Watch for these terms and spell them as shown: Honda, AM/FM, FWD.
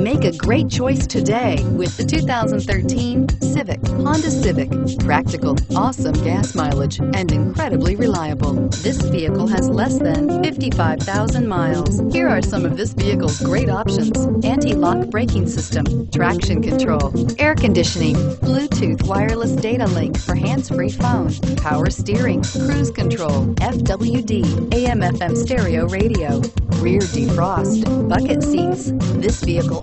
Make a great choice today with the 2013 Honda Civic. Practical, awesome gas mileage, and incredibly reliable. This vehicle has less than 55,000 miles. Here are some of this vehicle's great options: anti-lock braking system, traction control, air conditioning, Bluetooth wireless data link for hands-free phone, power steering, cruise control, FWD, AM/FM stereo radio, rear defrost, bucket seats. This vehicle